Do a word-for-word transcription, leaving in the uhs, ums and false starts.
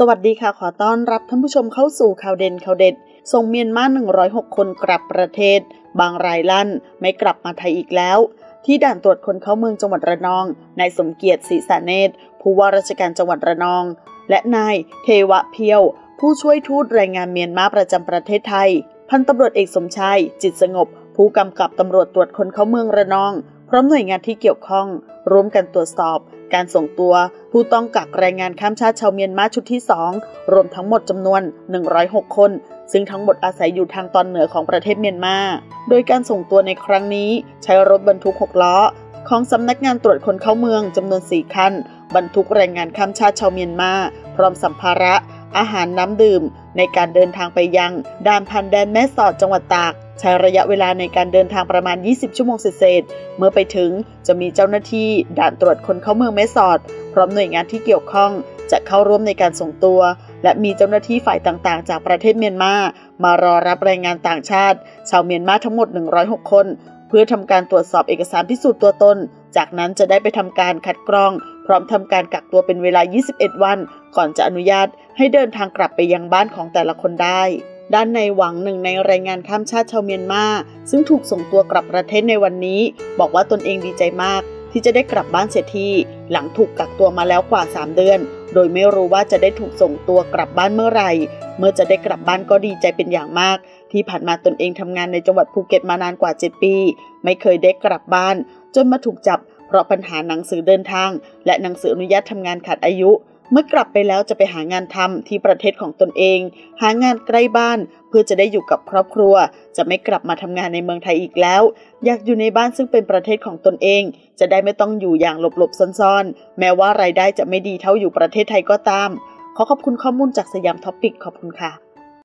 สวัสดีค่ะขอต้อนรับท่านผู้ชมเข้าสู่ข่าวเด่นข่าวเด็ดส่งเมียนมาหนึ่งร้อยหกคนกลับประเทศบางรายลั่นไม่กลับมาไทยอีกแล้วที่ด่านตรวจคนเข้าเมืองจังหวัดระนองนายสมเกียรติศรีสาเนตรผู้ว่าราชการจังหวัดระนองและนายเทวะเพียวผู้ช่วยทูตแรงงานเมียนมาประจำประเทศไทยพันตำรวจเอกสมชายจิตสงบผู้กำกับตำรวจตรวจคนเข้าเมืองระนองพร้อมหน่วยงานที่เกี่ยวข้องร่วมกันตรวจสอบการส่งตัวผู้ต้องกักแรงงานข้ามชาติชาวเมียนมาชุดที่สองรวมทั้งหมดจำนวนหนึ่งร้อยหกคนซึ่งทั้งหมดอาศัยอยู่ทางตอนเหนือของประเทศเมียนมาโดยการส่งตัวในครั้งนี้ใช้รถบรรทุกหกล้อของสำนักงานตรวจคนเข้าเมืองจำนวนสี่คันบรรทุกแรงงานข้ามชาติชาวเมียนมาพร้อมสัมภาระอาหารน้ำดื่มในการเดินทางไปยังด่านพันแดนแม่สอดจังหวัดตากใช้ระยะเวลาในการเดินทางประมาณยี่สิบชั่วโมงเศษเมื่อไปถึงจะมีเจ้าหน้าที่ด่านตรวจคนเข้าเมืองแม่สอดพร้อมหน่วยงานที่เกี่ยวข้องจะเข้าร่วมในการส่งตัวและมีเจ้าหน้าที่ฝ่ายต่างๆจากประเทศเมียนมามารอรับแรงงานต่างชาติชาวเมียนมาทั้งหมดหนึ่งร้อยหกคนเพื่อทำการตรวจสอบเอกสารพิสูจน์ตัวตนจากนั้นจะได้ไปทำการคัดกรองพร้อมทำการกักตัวเป็นเวลายี่สิบเอ็ดวันก่อนจะอนุญาตให้เดินทางกลับไปยังบ้านของแต่ละคนได้ด้านในหวังหนึ่งในแรงงานข้ามชาติชาวเมียนมาซึ่งถูกส่งตัวกลับประเทศในวันนี้บอกว่าตนเองดีใจมากที่จะได้กลับบ้านเสียทีหลังถูกกักตัวมาแล้วกว่าสามเดือนโดยไม่รู้ว่าจะได้ถูกส่งตัวกลับบ้านเมื่อไหร่เมื่อจะได้กลับบ้านก็ดีใจเป็นอย่างมากที่ผ่านมาตนเองทำงานในจังหวัดภูเก็ตมานานกว่าเจ็ดปีไม่เคยได้กลับบ้านจนมาถูกจับเพราะปัญหาหนังสือเดินทางและหนังสืออนุญาตทำงานขาดอายุเมื่อกลับไปแล้วจะไปหางานทำที่ประเทศของตนเองหางานใกล้บ้านเพื่อจะได้อยู่กับครอบครัวจะไม่กลับมาทำงานในเมืองไทยอีกแล้วอยากอยู่ในบ้านซึ่งเป็นประเทศของตนเองจะได้ไม่ต้องอยู่อย่างหลบๆซ่อนๆแม้ว่ารายได้จะไม่ดีเท่าอยู่ประเทศไทยก็ตามขอขอบคุณข้อมูลจากสยามท็อปปิกขอบคุณค่ะ